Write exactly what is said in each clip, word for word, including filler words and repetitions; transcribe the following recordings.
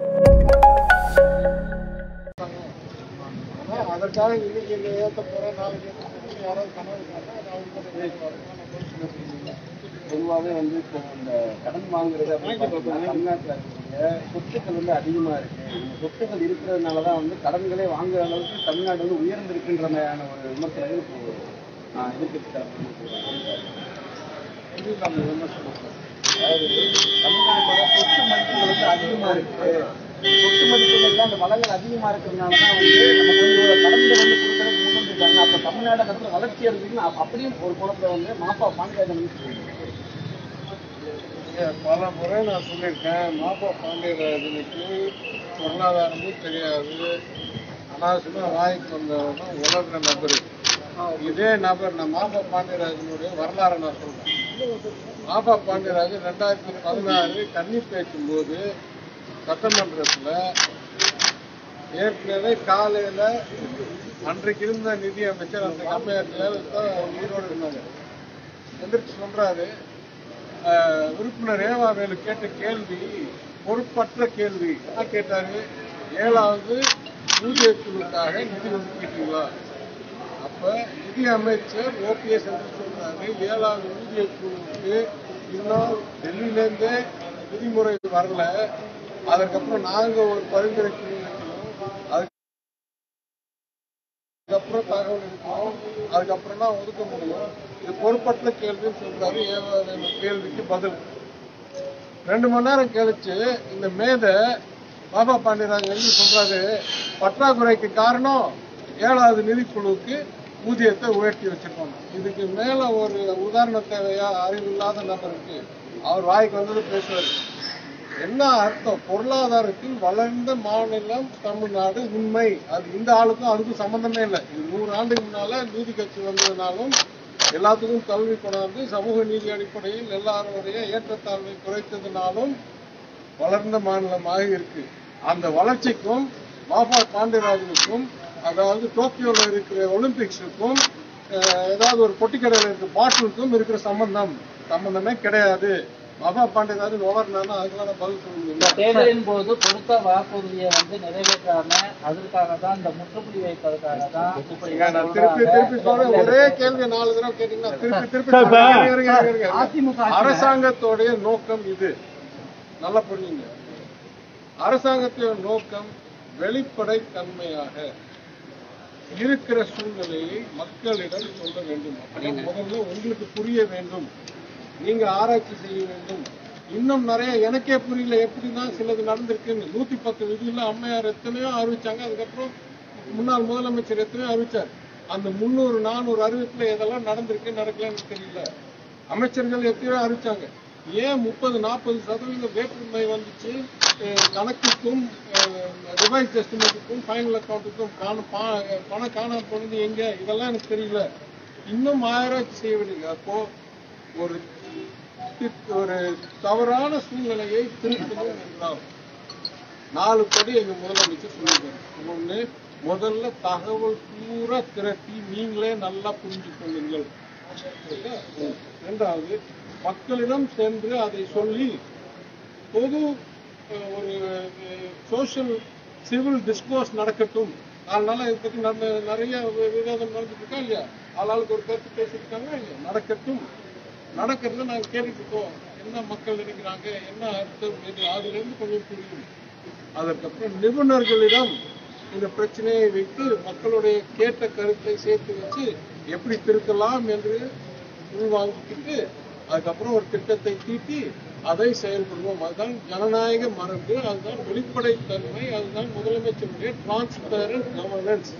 அதிகமா சொத்து மதிப்புகள் அந்த வளங்கள் அதிகமா இருக்கிறதுனால தான் வந்து நம்ம கொஞ்சம் கடந்து வந்து கொடுக்கறதுக்கு முன் வந்துட்டாங்க. அப்போ தமிழ்நாடு கடந்து வளர்ச்சி அடைஞ்சுன்னு அப்படியும் ஒரு குளத்தில் வந்து மாப்பா பான் கார்டு பல முறை நான் சொல்லியிருக்கேன். மாப்பா பாண்டியராஜனுக்கு பொருளாதாரமும் தெரியாது, அனாவசியமாக வாய்க்கு வந்தவங்க உலக நபர். இதே நபர் நான் மாப்பா பாண்டியராஜனுடைய வரலாறு நான் சொல்கிறேன். மாப்பா பாண்டியராஜன் ரெண்டாயிரத்தி பதினாறு கன்னி பேசும்போது சட்டமன்றத்தில் ஏற்கனவே காலையில் அன்றைக்கு இருந்த நிதி அமைச்சர் அந்த கம்மியாட்டில் தான் உயிரோடு இருந்தாங்க. எந்திரிச்சு சொல்கிறாரு, உறுப்பினர் ஏவாவேலு கேட்ட கேள்வி பொறுப்பற்ற கேள்வி தான் கேட்டார். ஏழாவது ஊதிய குழுக்காக நிதி ஒதுக்கிட்டீங்களா? அப்போ நிதி அமைச்சர் ஓபிஎஸ் என்று சொல்கிறாரு, ஏழாவது ஊதிய குழுவுக்கு இன்னும் டெல்லியிலேருந்தே விதிமுறை வரல, அதற்கப்புறம் நாங்கள் ஒரு பரிந்துரை அதுக்கப்புறம் தகவல் எடுக்கணும், அதுக்கப்புறம் தான் ஒதுக்க முடியும். இது பொறுப்பற்ற கேள்வின்னு சொல்றாரு. கேள்விக்கு பதில் ரெண்டு மணி நேரம் கழிச்சு இந்த மேதை பாபா பாண்டியராஜன் சொல்றாரு, பற்றாக்குறைக்கு காரணம் ஏழாவது நிதிக்குழுவுக்கு ஊதியத்தை உயர்த்தி வச்சிருக்கோம். இதுக்கு மேல ஒரு உதாரண தேவையா அறிவில்லாத நபருக்கு? அவர் வாய்க்கு வந்தது பேசுவார். என்ன அர்த்தம்? பொருளாதாரத்தில் வளர்ந்த மாநிலம் தமிழ்நாடு உண்மை. அது இந்த ஆளுக்கும் அதுக்கும் சம்பந்தமே இல்லை. இது நூறு ஆண்டுக்கு முன்னால நீதி கட்சி வந்ததுனாலும் எல்லாத்துக்கும் கல்வி கொண்டாந்து சமூக நீதி அடிப்படையில் எல்லாருடைய ஏற்றத்தாழ்வை குறைத்ததுனாலும் வளர்ந்த மாநிலமாக இருக்கு. அந்த வளர்ச்சிக்கும் பாபா பாண்டியராஜனுக்கும், அதாவது டோக்கியோல இருக்கிற ஒலிம்பிக்ஸுக்கும் ஏதாவது ஒரு பொட்டிக்கடையில் இருக்கிற பாட்டிலுக்கும் இருக்கிற சம்பந்தம் சம்பந்தமே கிடையாது. பாபா பாண்டியராஜன் ஓவர்னா அதுக்கான பதில் சொல்லுங்க. இந்த தேர்தலின் போது கொடுத்த வாக்குறுதியை வந்து நிறைவேற்றாம அதற்காக தான் இந்த முற்றுப்புள்ளி வைப்பதற்காக தான் திருப்பி திருப்பி சொல்றேன். ஒரே கேள்வி நாலு தடவை கேட்டீங்கன்னா திருப்பி திருப்பி. அதிமுக அரசாங்கத்தோடைய நோக்கம் இது, நல்லா புரியுங்க. அரசாங்கத்தோட நோக்கம் வெளிப்படை தன்மையாக இருக்கிற சூழ்நிலையை மக்களிடம் சொல்ல வேண்டும். அப்படின்னு முதல்ல உங்களுக்கு புரிய வேண்டும், நீங்க ஆராய்ச்சி செய்ய வேண்டும். இன்னும் நிறைய எனக்கே புரியல எப்படிதான் சிலது நடந்திருக்குன்னு. நூத்தி பத்து விதியில அம்மையார் எத்தனையோ அறிவிச்சாங்க, அதுக்கப்புறம் முன்னாள் முதலமைச்சர் எத்தனையோ அறிவிச்சார். அந்த முன்னூறு நானூறு அறிவிப்புல எதெல்லாம் நடந்திருக்கு நடக்கலன்னு தெரியல. அமைச்சர்கள் எத்தனையோ அறிவிச்சாங்க. ஏன் முப்பது நாற்பது சதவீத வேற்றுமை வந்துச்சு? கணக்குக்கும் ரிவைஸ் எஸ்டிமேட்டுக்கும் ஃபைனல் அக்கௌண்ட்டுக்கும் பணம் காணாம போனது எங்க? இதெல்லாம் எனக்கு தெரியல. இன்னும் ஆராய்ச்சி செய்ய வேண்டியது. அப்போ ஒரு ஒரு தவறான சூழ்நிலையை திருத்தணும் என்றால் நாலு படி எங்க முதலமைச்சர் சொல்லியிருக்காங்க. ஒண்ணு, முதல்ல தகவல் பூரா திரட்டி நீங்களே நல்லா புரிஞ்சு கொள்ளுங்கள். இரண்டாவது, மக்களிடம் சென்று அதை சொல்லி பொது ஒரு சோசியல் சிவில் டிஸ்கோர்ஸ் நடக்கட்டும். அதனால இது பற்றி நம்ம நிறைய விவாதம் நடந்துட்டு இருக்கா இல்லையா? ஆளாளுக்கு ஒரு கருத்து பேசியிருக்காங்க இல்லையா? நடக்கட்டும், நடக்கிறத நாங்கள் கேட்டுட்டு இருக்கோம். என்ன மக்கள் நினைக்கிறாங்க, என்ன அர்த்தம் என்று அதிலிருந்து கொஞ்சம் புரியும். அதற்கப்புறம் நிபுணர்களிடம் இந்த பிரச்சனையை வைத்து மக்களுடைய கேட்ட கருத்தை சேர்த்து வச்சு எப்படி திருத்தலாம் என்று உள்வாங்கிட்டு அதுக்கப்புறம் ஒரு திட்டத்தை தீட்டி அதை செயல்படுவோம். அதுதான் ஜனநாயக மரபு, அதுதான் வெளிப்படைத்தன்மை, அதுதான் முதலமைச்சருடைய டிரான்ஸ்பரண்ட் கவர்னன்ஸ்.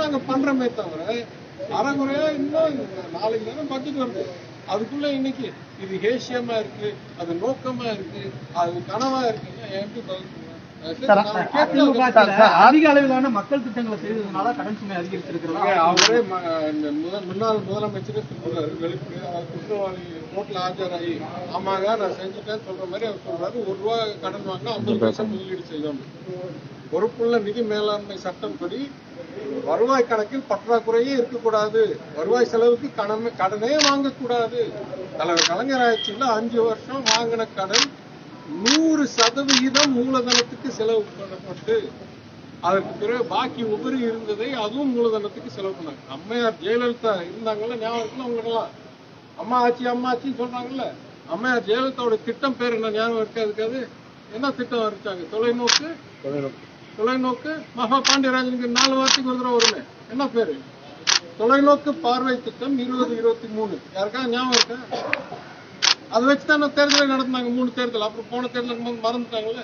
நாங்கள் பண்றோமே தவிர அறகுறையா இன்னும் நாளைக்கு தானே பட்ஜெட் வருது, அதுக்குள்ள இன்னைக்கு இது ஹேஷியமா இருக்கு, அது நோக்கமா இருக்கு, அது கனவா இருக்குன்னா எப்படி பதில்? அதிக அளவிலான மக்கள் திட்டங்களை செய்ததுனால கடன் சுமை அதிகரிச்சிருக்கிறாங்க. அவரே முன்னாள் முதலமைச்சரே சொல்றாரு வெளிப்படையா, குற்றவாளி கோர்ட்ல ஆஜராகி ஆமாங்க நான் செஞ்சுட்டேன்னு சொல்ற மாதிரி அவர் சொல்றாரு. ஒரு ரூபா கடன் வாங்கினா ஐம்பது பைசா முதலீடு செய்யணும். பொறுப்புள்ள நிதி மேலாண்மை சட்டம் படி வருவாய் கணக்கில் பற்றாக்குறையே இருக்கக்கூடாது, வருவாய் செலவுக்கு கடன் கடனே வாங்கக்கூடாது. தலைவர் கலைஞர் ஆட்சியில் அஞ்சு வருஷம் வாங்கின கடன் நூறு சதவிகிதம் மூலதனத்துக்கு செலவு பண்ணப்பட்டு அதற்கு பிறகு பாக்கி உபரி இருந்ததை அதுவும் மூலதனத்துக்கு செலவு பண்ணாங்க. அம்மையார் ஜெயலலிதா இருந்தாங்கல்ல, ஞாபகம் அவங்களுக்கெல்லாம் அம்மா ஆச்சி அம்மா ஆச்சின்னு சொல்றாங்கல்ல, அம்மையார் ஜெயலலிதாவோட திட்டம் பேர் என்ன ஞாபகம் இருக்கா? இருக்காது. என்ன திட்டம் அறிவிச்சாங்க? தொலைநோக்கு தொலைநோக்கு மகா பாண்டியராஜனுக்கு நாலு வாரத்துக்கு ஒரு தடவை வருமே, என்ன பேரு? தொலைநோக்கு பார்வை திட்டம் இருபது இருபத்தி மூணு யாருக்கா ஞாபகம் இருக்கா? அதை வச்சுதான் தேர்தலை நடத்தினாங்க, மூணு தேர்தல். அப்புறம் போன தேர்தலுக்கு வந்து மறந்துட்டாங்கல்ல.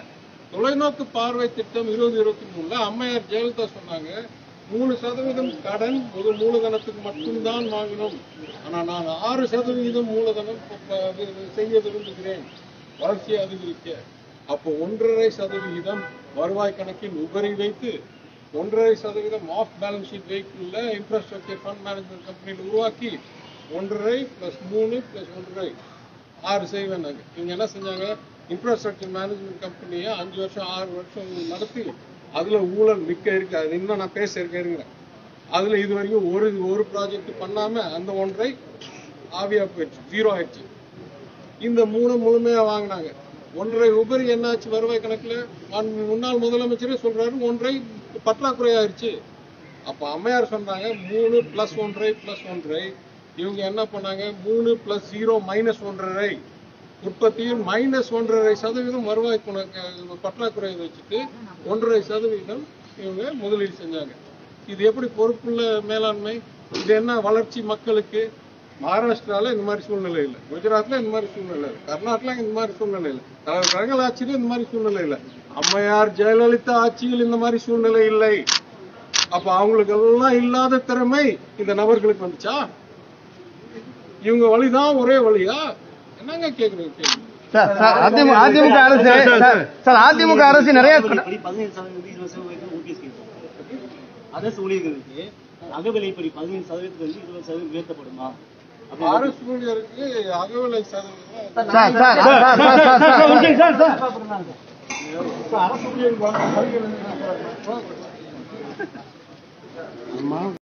தொலைநோக்கு பார்வை திட்டம் இருபது இருபத்தி மூணுல அம்மையார் ஜெயலலிதா சொன்னாங்க, மூணு சதவீதம் கடன் ஒரு மூலதனத்துக்கு மட்டும்தான் வாங்கினோம், ஆனா நான் ஆறு சதவீதம் மூலதனம் செய்ய விரும்புகிறேன் வளர்ச்சியை அதிகரிக்க. அப்போ ஒன்றரை சதவிகிதம் வருவாய் கணக்கில் உபரி வைத்து ஒன்றரை சதவீதம் ஆஃப் பேலன்ஸ் ஷீட் வெஹிக்கிள்ல இன்ஃப்ராஸ்ட்ரக்சர் ஃபண்ட் மேனேஜ்மெண்ட் கம்பெனியில் உருவாக்கி ஒன்றரை பிளஸ் மூணு பிளஸ் ஒன்றரை ஆறு செய்வேன். நாங்கள் இவங்க என்ன செஞ்சாங்க, இன்ஃப்ராஸ்ட்ரக்சர் மேனேஜ்மெண்ட் கம்பெனியை அஞ்சு வருஷம் ஆறு வருஷம் நடத்தி அதுல ஊழல் மிக்க இருக்கு. அது இன்னும் நான் பேச இருக்கிறேன். அதுல இது வரைக்கும் ஒரு ஒரு ப்ராஜெக்ட் பண்ணாம அந்த ஒன்றை ஆவியா போயிடுச்சு, ஜீரோ ஆயிடுச்சு. இந்த மூணு முழுமையா வாங்கினாங்க. ஒன்றை உபரி என்னாச்சு வருவாய் கணக்குல? முன்னாள் முதலமைச்சரே சொல்றாரு ஒன்றை பற்றாக்குறை ஆயிடுச்சு. அப்ப அம்மையார் சொன்னாங்க மூணு பிளஸ் ஒன்றை பிளஸ் ஒன்றை. இவங்க என்ன பண்ணாங்க, மூணு பிளஸ் ஜீரோ மைனஸ் ஒன்றரை உற்பத்தியில் மைனஸ் ஒன்றரை சதவீதம் வருவாய் கணக்கு பற்றாக்குறையை வச்சுட்டு ஒன்றரை சதவீதம் இவங்க முதலீடு செஞ்சாங்க. இது எப்படி பொறுப்புள்ள மேலாண்மை? இது என்ன வளர்ச்சி மக்களுக்கு? மகாராஷ்டிரால இந்த மாதிரி சூழ்நிலை இல்லை, குஜராத்ல இந்த மாதிரி சூழ்நிலை இல்லை, கர்நாடகா இந்த மாதிரி சூழ்நிலை இல்லை, தலைவர் ரங்கல் ஆட்சியில இந்த மாதிரி சூழ்நிலை இல்லை, அம்மையார் ஜெயலலிதா ஆட்சியில் இந்த மாதிரி சூழ்நிலை இல்லை. அப்ப அவங்களுக்கு எல்லாம் இல்லாத திறமை இந்த நபர்களுக்கு வந்துச்சா? இவங்க வழிதான் ஒரே வழியா? என்னங்க கேக்குறீங்க கேக்குறீங்க சார். அதிமுக அரசு சார், அதிமுக அரசு நிறைய பதினேழு சதவீதம் இருபது சதவீதம் ஓபிஎஸ் அரசு ஊழியர்களுக்கு அகவிலைப்படி பதினேழு சதவீதத்துலேருந்து இருபது சதவீதம் உயர்த்தப்படுமா? அரசு ஊழியருக்கு அகவிலை சதவீதம் அரசு ஊழியர்